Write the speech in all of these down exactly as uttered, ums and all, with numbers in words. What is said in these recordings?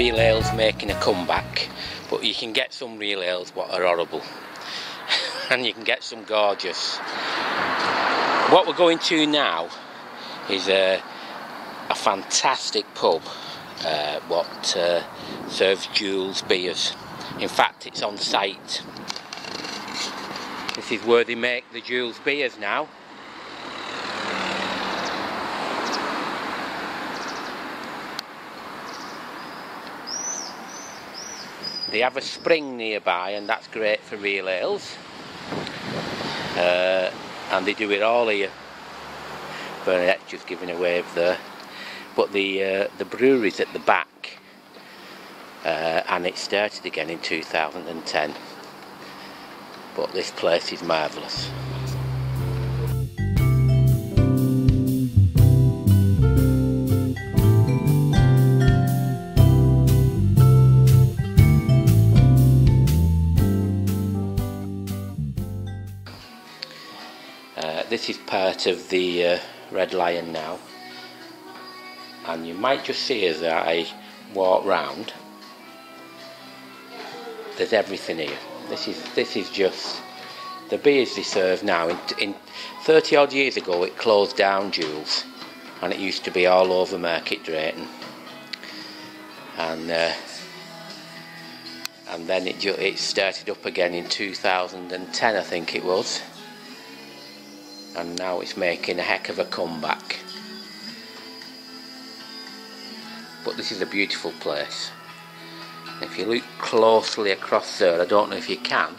real ales making a comeback, but you can get some real ales what are horrible and you can get some gorgeous. What we're going to now is a, a fantastic pub uh, what uh, serves Joules beers. In fact, it's on site. This is where they make the Joules beers now. They have a spring nearby, and that's great for real ales. Uh, and they do it all here. Bernadette's just giving a wave there. But the uh, the brewery's at the back, uh, and it started again in two thousand ten. But this place is marvellous. This is part of the uh, Red Lion now, and you might just see as I walk round, there's everything here. This is this is just the beers they serve now. In, in thirty odd years ago, it closed down Joules, and it used to be all over Market Drayton, and uh, and then it it started up again in two thousand ten, I think it was. And now it's making a heck of a comeback. But this is a beautiful place. If you look closely across there, I don't know if you can,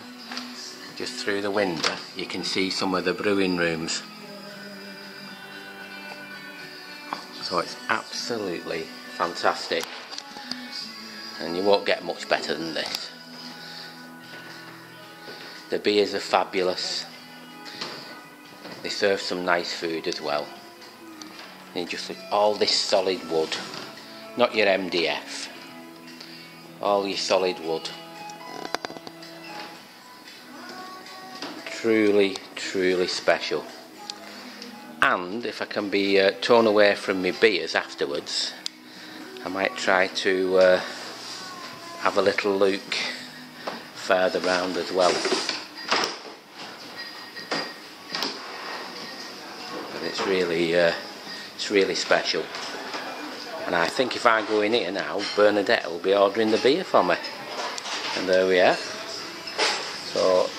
just through the window you can see some of the brewing rooms. So it's absolutely fantastic, and you won't get much better than this. The beers are fabulous. They serve some nice food as well. And you just look, all this solid wood, not your M D F, all your solid wood. Truly, truly special. And if I can be uh, torn away from my beers afterwards, I might try to uh, have a little look further round as well. It's really, uh, it's really special, and I think if I go in here now, Bernadette will be ordering the beer for me, and there we are. So,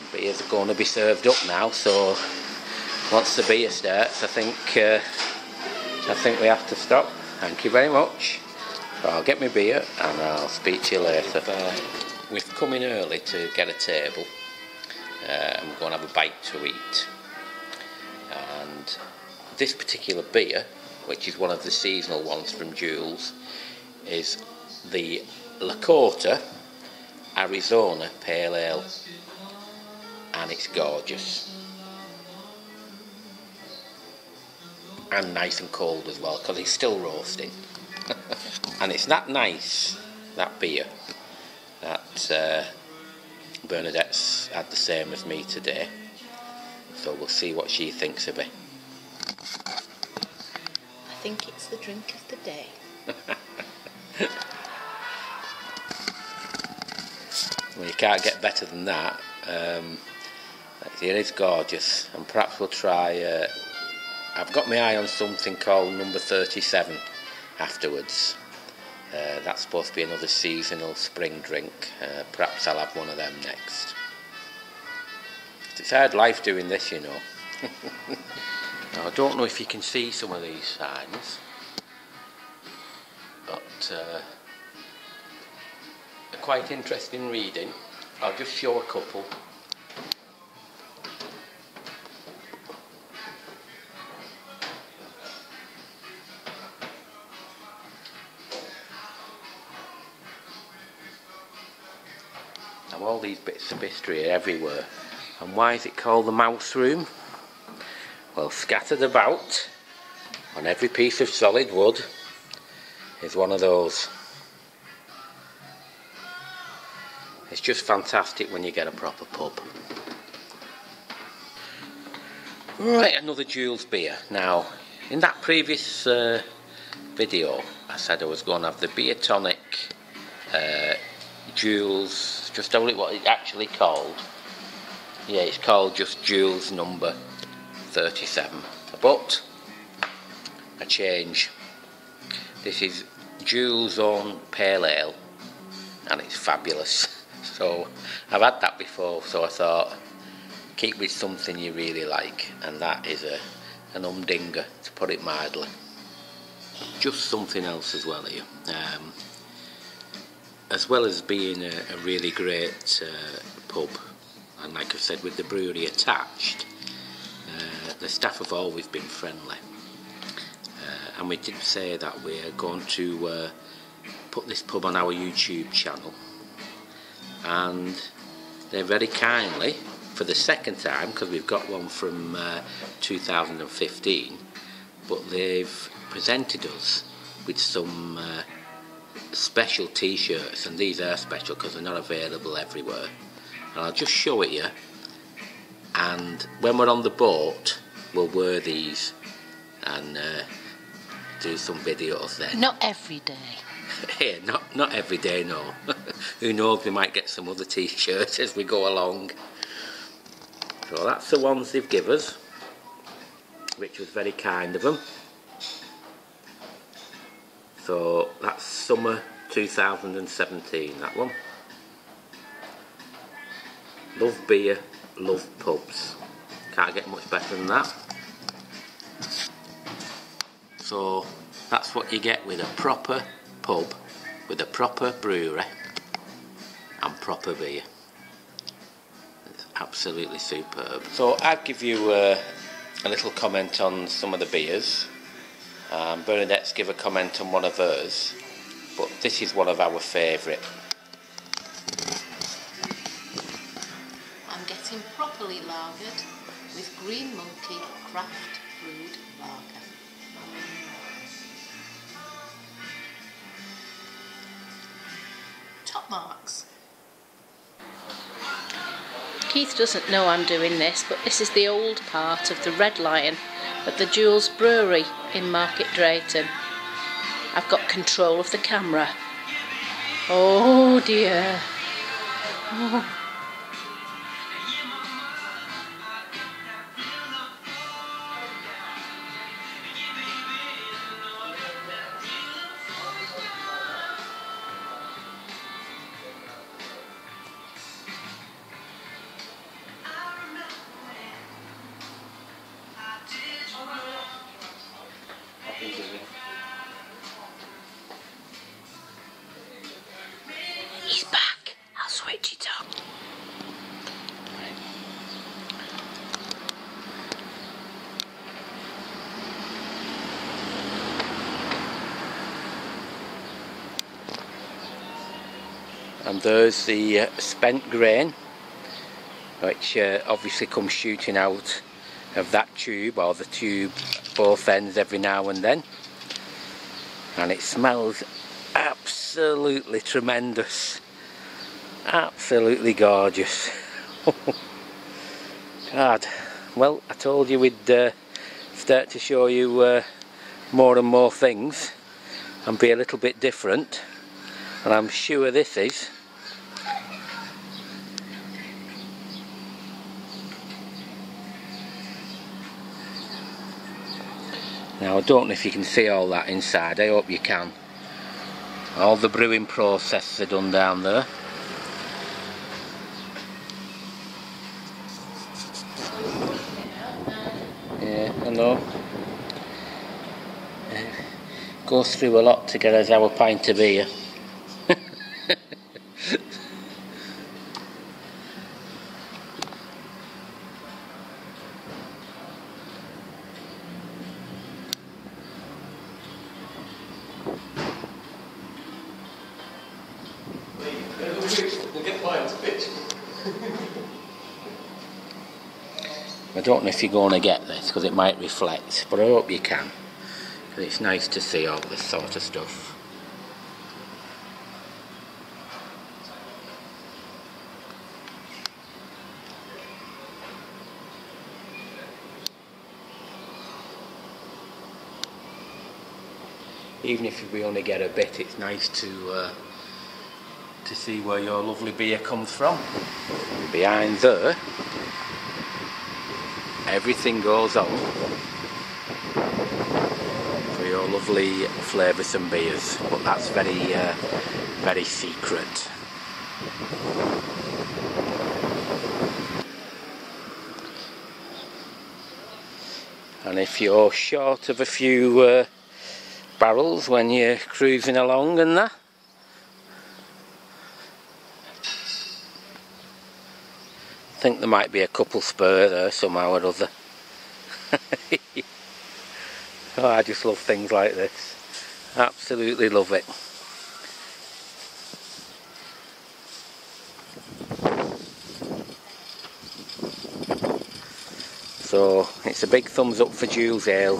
and beer's going to be served up now. So, once the beer starts, I think, uh, I think we have to stop. Thank you very much. So I'll get my beer, and I'll speak to you later. Uh, we've come in early to get a table. Uh, I'm going to have a bite to eat, and this particular beer, which is one of the seasonal ones from Joules, is the Lakota Arizona Pale Ale, and it's gorgeous and nice and cold as well, because it's still roasting. And it's that nice, that beer, that uh, Bernadette's had the same as me today, so we'll see what she thinks of it. I think it's the drink of the day. Well, you can't get better than that. Um, it is gorgeous, and perhaps we'll try. Uh, I've got my eye on something called number thirty-seven afterwards. Uh, that's supposed to be another seasonal spring drink. Uh, perhaps I'll have one of them next. It's hard life doing this, you know. Now, I don't know if you can see some of these signs, but uh, they're quite interesting reading. I'll just show a couple. All these bits of history are everywhere. And why is it called the mouse room? Well, scattered about on every piece of solid wood is one of those. It's just fantastic when you get a proper pub. Right, another Joules beer. Now, In that previous uh, video, I said I was going to have the beer tonic uh, Joules, just tell it what it's actually called. Yeah, it's called just Joules number thirty-seven, but a change. This is Joules' own pale ale, and it's fabulous. So I've had that before, so I thought keep with something you really like, and that is a an humdinger, to put it mildly. Just something else as well here. Um, as well as being a, a really great uh, pub, and like I said, with the brewery attached, uh, the staff have always been friendly. Uh, and we did say that we're going to uh, put this pub on our YouTube channel, and they're very kindly, for the second time, because we've got one from uh, two thousand fifteen, but they've presented us with some uh, special t-shirts, and these are special because they're not available everywhere, and I'll just show it you, and when we're on the boat we'll wear these and uh, do some videos then. Not every day. Yeah, not, not every day, no. Who knows, we might get some other t-shirts as we go along. So that's the ones they've given us, which was very kind of them. So that's summer two thousand seventeen, that one. Love beer, love pubs. Can't get much better than that. So that's what you get with a proper pub, with a proper brewery and proper beer. Absolutely superb. So I'll give you uh, a little comment on some of the beers. Um, Bernadette's give a comment on one of hers, but this is one of our favourite. I'm getting properly lagered with Green Monkey Craft Brewed Lager. Top marks. Keith doesn't know I'm doing this, but this is the old part of the Red Lion at the Joules Brewery in Market Drayton. I've got control of the camera. Oh dear. Oh. He's back. I'll switch it on. And there's the uh, spent grain, which uh, obviously comes shooting out of that tube, or the tube, both ends every now and then, and it smells absolutely tremendous, absolutely gorgeous. God, well, I told you we'd uh, start to show you uh, more and more things and be a little bit different, and I'm sure this is. Now, I don't know if you can see all that inside, I hope you can. All the brewing processes are done down there. Yeah, hello. Yeah. Goes through a lot to get us our pint of beer. I don't know if you're going to get this because it might reflect, but I hope you can, because it's nice to see all this sort of stuff. even if we only get a bit, it's nice to uh, to see where your lovely beer comes from. Behind there, everything goes on for your lovely flavoursome beers, but that's very, uh, very secret. And if you're short of a few uh, barrels when you're cruising along and that, I think there might be a couple spare there somehow or other. Oh, I just love things like this. Absolutely love it. So it's a big thumbs up for Joules Ale,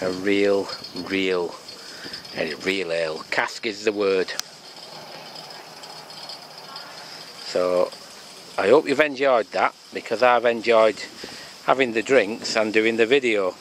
a real, real, a real ale. Cask is the word. So I hope you've enjoyed that, because I've enjoyed having the drinks and doing the video.